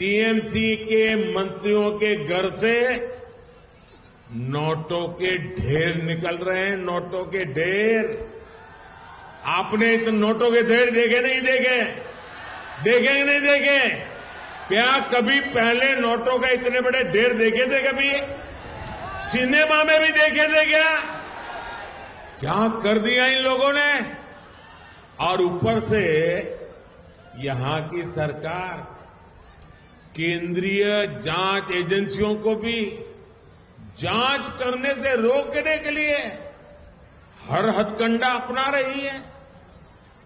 TMC के मंत्रियों के घर से नोटों के ढेर निकल रहे हैं, नोटों के ढेर। आपने इतने नोटों के ढेर देखे नहीं देखे? क्या कभी पहले नोटों का इतने बड़े ढेर देखे थे? कभी सिनेमा में भी देखे थे क्या कर दिया इन लोगों ने। और ऊपर से यहां की सरकार केंद्रीय जांच एजेंसियों को भी जांच करने से रोकने के लिए हर हथकंडा अपना रही है।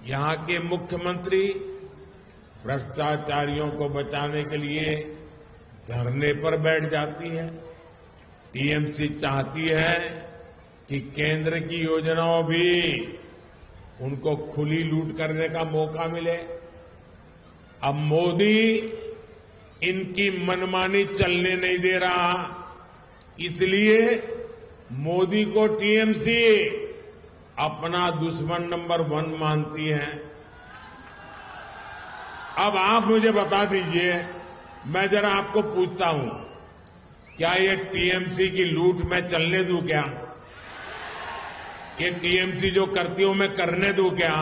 यहां के मुख्यमंत्री भ्रष्टाचारियों को बचाने के लिए धरने पर बैठ जाती है। टीएमसी चाहती है कि केंद्र की योजनाओं भी उनको खुली लूट करने का मौका मिले। अब मोदी इनकी मनमानी चलने नहीं दे रहा, इसलिए मोदी को टीएमसी अपना दुश्मन नंबर 1 मानती है। अब आप मुझे बता दीजिए, मैं जरा आपको पूछता हूं, क्या ये टीएमसी की लूट मैं चलने दूं क्या? ये टीएमसी जो करती हो मैं करने दूं क्या?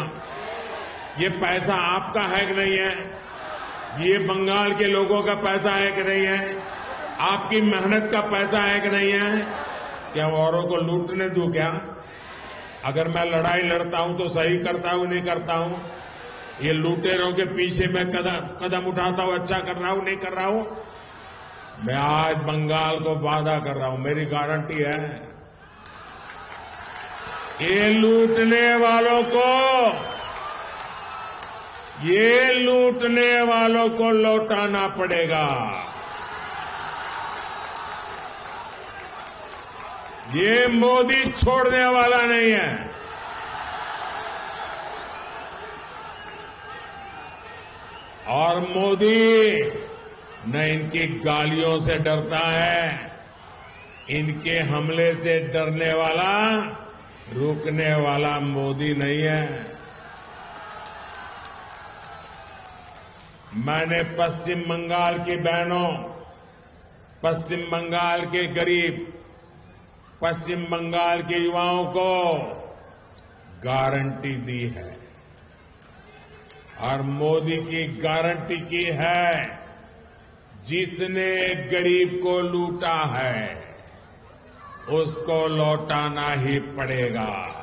ये पैसा आपका है कि नहीं है? ये बंगाल के लोगों का पैसा है कि नहीं है? आपकी मेहनत का पैसा है कि नहीं है? क्या औरों को लूटने दूं क्या? अगर मैं लड़ाई लड़ता हूं तो सही करता हूं, नहीं करता हूं? ये लूटेरों के पीछे मैं कदम उठाता हूं, अच्छा कर रहा हूं, नहीं कर रहा हूं? मैं आज बंगाल को वादा कर रहा हूं, मेरी गारंटी है, ये लूटने वालों को लौटाना पड़ेगा। ये मोदी छोड़ने वाला नहीं है। और मोदी न इनकी गालियों से डरता है, इनके हमले से डरने वाला, रुकने वाला मोदी नहीं है। मैंने पश्चिम बंगाल की बहनों, पश्चिम बंगाल के गरीब, पश्चिम बंगाल के युवाओं को गारंटी दी है और मोदी की गारंटी की है, जिसने गरीब को लूटा है उसको लौटाना ही पड़ेगा।